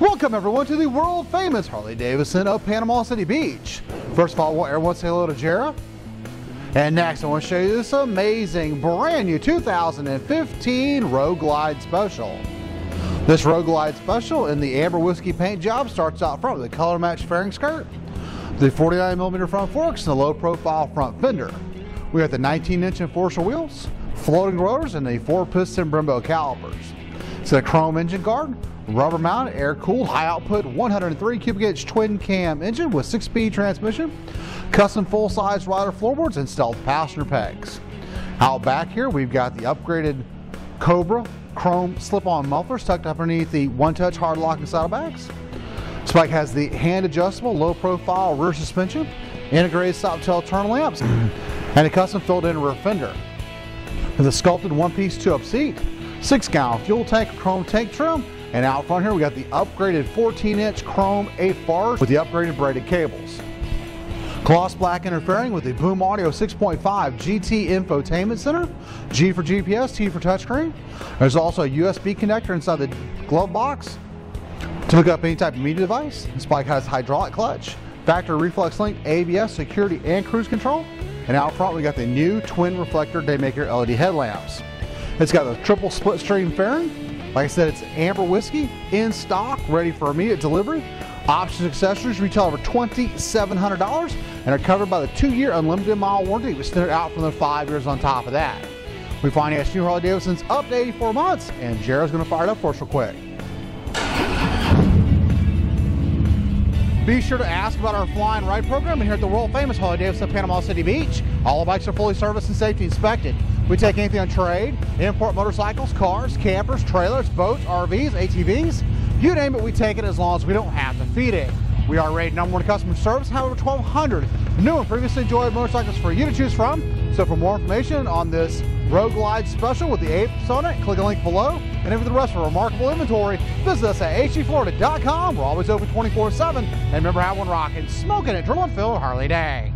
Welcome everyone to the world famous Harley Davidson of Panama City Beach. First of all, I want everyone to say hello to Jera. And next I want to show you this amazing brand new 2015 Road Glide Special. This Road Glide Special in the amber whiskey paint job starts out front with a color matched fairing skirt, the 49mm front forks, and the low profile front fender. We have the 19-inch Enforcer wheels, floating rotors, and the 4-piston Brembo calipers. It's a chrome engine guard, rubber mounted, air-cooled, high-output 103 cubic inch twin-cam engine with 6-speed transmission, custom full-size rider floorboards, and stealth passenger pegs. Out back here, we've got the upgraded Cobra chrome slip-on mufflers tucked underneath the one-touch hard-locking saddlebags. This bike has the hand-adjustable, low-profile rear suspension, integrated stop-tail turn lamps, and a custom filled-in rear fender. With a sculpted one-piece two-up seat, 6-gallon fuel tank, chrome tank trim, and out front here we got the upgraded 14-inch chrome Ape Bars with the upgraded braided cables. Gloss black interfering with the Boom Audio 6.5 GT Infotainment Center, G for GPS, T for touchscreen. There's also a USB connector inside the glove box to hook up any type of media device. This bike has hydraulic clutch, factory ReflexLink, ABS, security, and cruise control. And out front we got the new twin reflector Daymaker LED headlamps. It's got the triple split stream fairing. Like I said, it's amber whiskey in stock, ready for immediate delivery. Options accessories retail over $2,700 and are covered by the 2-year unlimited mile warranty, extended out from the 5 years on top of that. We financed new Harley Davidson's up to 84 months, and Jared's going to fire it up for us real quick. Be sure to ask about our flying ride program and here at the world famous Harley Davidson Panama City Beach. All the bikes are fully serviced and safety inspected. We take anything on trade, import motorcycles, cars, campers, trailers, boats, RVs, ATVs, you name it, we take it as long as we don't have to feed it. We are rated #1 customer service, have over 1,200 new and previously enjoyed motorcycles for you to choose from. So for more information on this Road Glide Special with the Ape Sonnet, click the link below. And for the rest of our remarkable inventory, visit us at hdflorida.com. We're always open 24/7. And remember, have one rockin', smokin' it, drill and fill Harley Day.